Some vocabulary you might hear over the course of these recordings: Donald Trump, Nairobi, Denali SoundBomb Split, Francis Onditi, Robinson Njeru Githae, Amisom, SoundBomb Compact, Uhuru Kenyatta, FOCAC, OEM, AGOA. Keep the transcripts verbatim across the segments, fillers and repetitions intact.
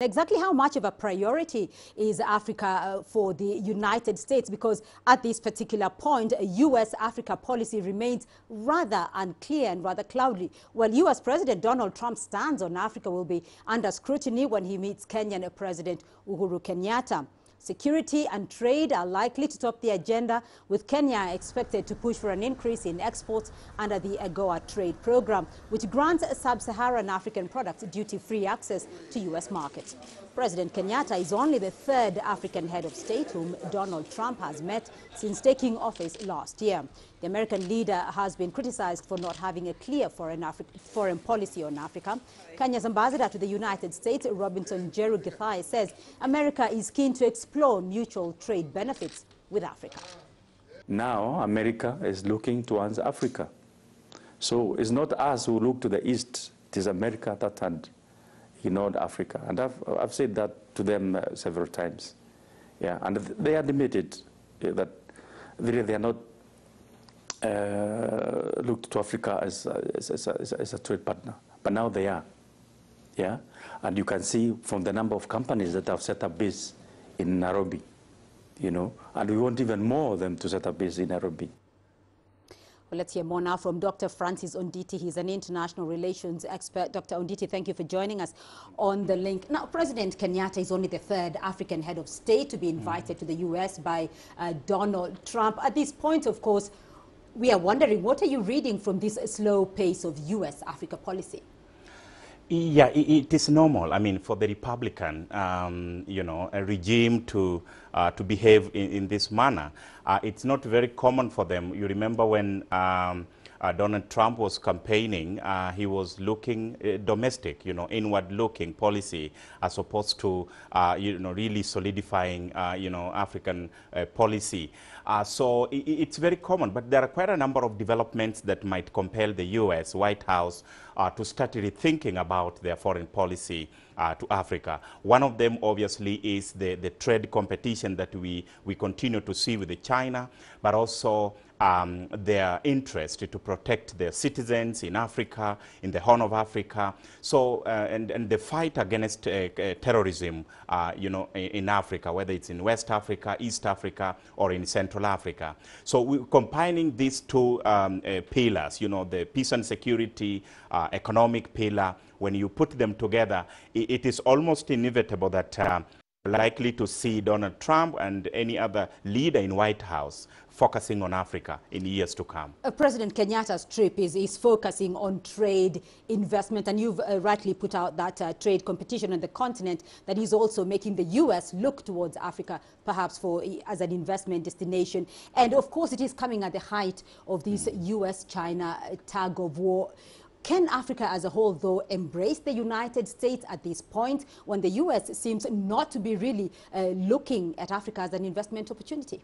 Exactly how much of a priority is Africa uh, for the United States? Because at this particular point, U S Africa policy remains rather unclear and rather cloudy. While U S President Donald Trump's stance on Africa will be under scrutiny when he meets Kenyan President Uhuru Kenyatta. Security and trade are likely to top the agenda, with Kenya expected to push for an increase in exports under the AGOA trade program, which grants sub-Saharan African products duty-free access to U S markets. President Kenyatta is only the third African head of state whom Donald Trump has met since taking office last year. The American leader has been criticized for not having a clear foreign, Afri foreign policy on Africa. Kenya's ambassador to the United States, Robinson Njeru Githae, says America is keen to explore mutual trade benefits with Africa. Now America is looking towards Africa. So it's not us who look to the east, it is America that had ignored Africa. And I've, I've said that to them uh, several times. Yeah, and they admitted uh, that really they are not Uh, looked to Africa as, as, as, as, as a trade partner, but now they are, yeah. And you can see from the number of companies that have set up base in Nairobi, you know, and we want even more of them to set up base in Nairobi. Well, let's hear more now from Doctor Francis Onditi. He's an international relations expert. Doctor Onditi, thank you for joining us on The Link. Now, President Kenyatta is only the third African head of state to be invited mm. to the U S by uh, Donald Trump. At this point, of course, we are wondering, what are you reading from this slow pace of U S Africa policy? Yeah, it, it is normal. I mean, for the Republican, um, you know, a regime to uh, to behave in, in this manner, uh, it's not very common for them. You remember when um, uh, Donald Trump was campaigning, uh, he was looking uh, domestic, you know, inward-looking policy, as opposed to, uh, you know, really solidifying, uh, you know, African uh, policy. Uh, so it, it's very common, but there are quite a number of developments that might compel the U S White House uh, to start rethinking about their foreign policy uh, to Africa. One of them, obviously, is the, the trade competition that we, we continue to see with China, but also um, their interest to protect their citizens in Africa, in the Horn of Africa. So, uh, and, and the fight against uh, uh, terrorism, uh, you know, in, in Africa, whether it's in West Africa, East Africa, or in Central Africa. So we're combining these two um, uh, pillars, you know, the peace and security, uh, economic pillar. When you put them together, it, it is almost inevitable that uh, likely to see Donald Trump and any other leader in White House focusing on Africa in years to come. Uh, President Kenyatta's trip is, is focusing on trade, investment, and you've uh, rightly put out that uh, trade competition on the continent that is also making the U S look towards Africa, perhaps for as an investment destination. And of course, it is coming at the height of this mm. U S China tug of war. Can Africa as a whole, though, embrace the United States at this point when the U S seems not to be really uh, looking at Africa as an investment opportunity?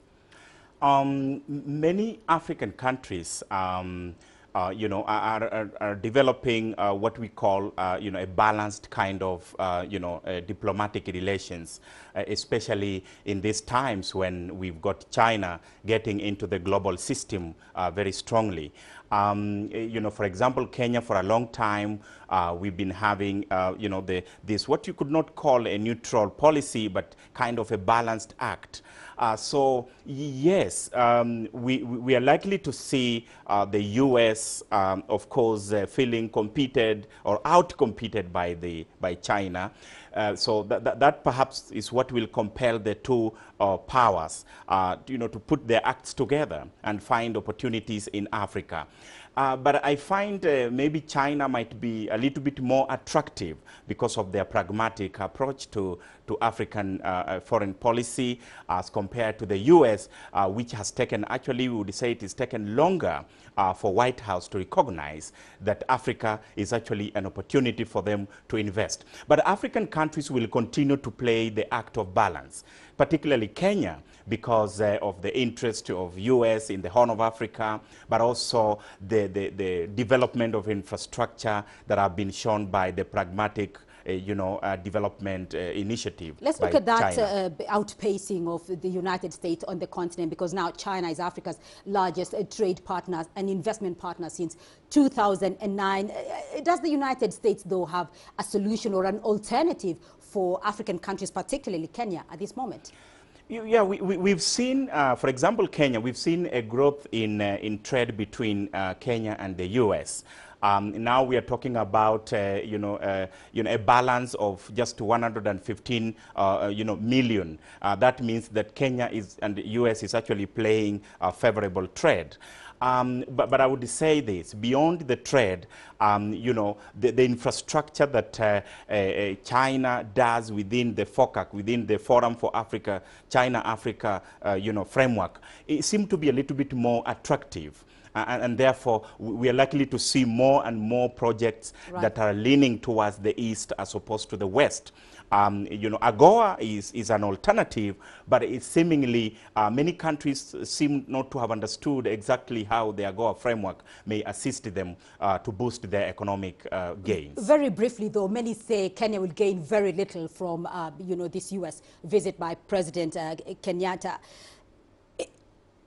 Um, many African countries, um, uh, you know, are, are, are developing uh, what we call, uh, you know, a balanced kind of, uh, you know, uh, diplomatic relations, uh, especially in these times when we've got China getting into the global system uh, very strongly. Um, you know, for example, Kenya, for a long time, uh, we've been having, uh, you know, the, this, what you could not call a neutral policy, but kind of a balanced act. Uh, so, yes, um, we, we are likely to see uh, the U S, um, of course, uh, feeling competed or out-competed by, the, by China. Uh, so that, that, that perhaps is what will compel the two uh, powers, uh, you know, to put their acts together and find opportunities in Africa. Uh, but I find uh, maybe China might be a little bit more attractive because of their pragmatic approach to, to African uh, foreign policy as compared to the U S, uh, which has taken, actually we would say it has taken longer uh, for White House to recognize that Africa is actually an opportunity for them to invest. But African countries will continue to play the act of balance, particularly Kenya, because uh, of the interest of U S in the Horn of Africa, but also the, the, the development of infrastructure that have been shown by the pragmatic Uh, you know, uh, development uh, initiative. Let's look at that uh, outpacing of the United States on the continent, because now China is Africa's largest uh, trade partner and investment partner since two thousand nine. Uh, does the United States, though, have a solution or an alternative for African countries, particularly Kenya, at this moment? Yeah, we, we, we've seen, uh, for example, Kenya, we've seen a growth in, uh, in trade between uh, Kenya and the U S Um, now we are talking about, uh, you know, uh, you know, a balance of just one hundred fifteen, uh, you know, million. Uh, that means that Kenya is and the U S is actually playing a favorable trade. Um, but, but I would say this, beyond the trade, um, you know, the, the infrastructure that uh, uh, China does within the FOCAC, within the Forum for Africa, China-Africa, uh, you know, framework, it seemed to be a little bit more attractive. Uh, and, and therefore, we are likely to see more and more projects right. that are leaning towards the east as opposed to the west. Um, you know, AGOA is, is an alternative, but it's seemingly, uh, many countries seem not to have understood exactly how the AGOA framework may assist them uh, to boost their economic uh, gains. Very briefly, though, many say Kenya will gain very little from, uh, you know, this U S visit by President uh, Kenyatta.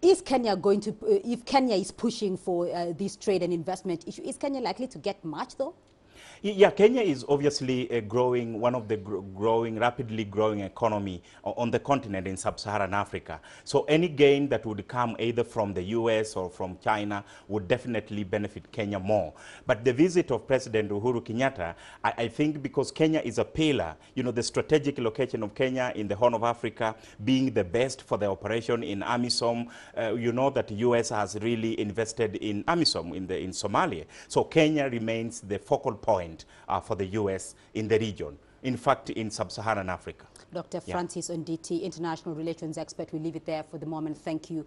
Is Kenya going to, uh, if Kenya is pushing for uh, this trade and investment issue, is Kenya likely to get much though? Yeah, Kenya is obviously a growing, one of the gr growing, rapidly growing economy on the continent in sub-Saharan Africa. So any gain that would come either from the U S or from China would definitely benefit Kenya more. But the visit of President Uhuru Kenyatta, I, I think because Kenya is a pillar, you know, the strategic location of Kenya in the Horn of Africa being the best for the operation in Amisom, uh, you know that the U S has really invested in Amisom, in, the, in Somalia. So Kenya remains the focal point. point uh, for the U S in the region, in fact, in sub-Saharan Africa. Doctor Yeah. Francis Onditi, international relations expert, we leave it there for the moment. Thank you.